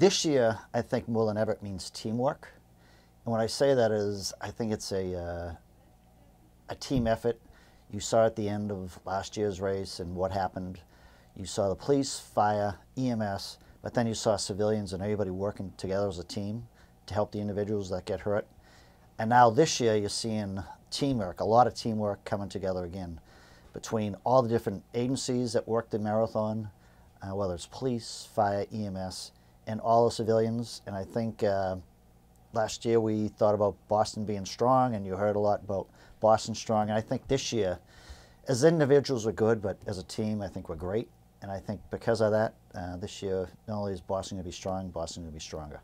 This year, I think more than ever it means teamwork. And when I say that is, I think it's a team effort. You saw at the end of last year's race and what happened. You saw the police, fire, EMS, but then you saw civilians and everybody working together as a team to help the individuals that get hurt. And now this year, you're seeing teamwork, a lot of teamwork coming together again between all the different agencies that work the marathon, whether it's police, fire, EMS, and all the civilians. And I think last year we thought about Boston being strong, and you heard a lot about Boston strong. And I think this year, as individuals we're good, but as a team, I think we're great. And I think because of that, this year, not only is Boston going to be strong, Boston going to be stronger.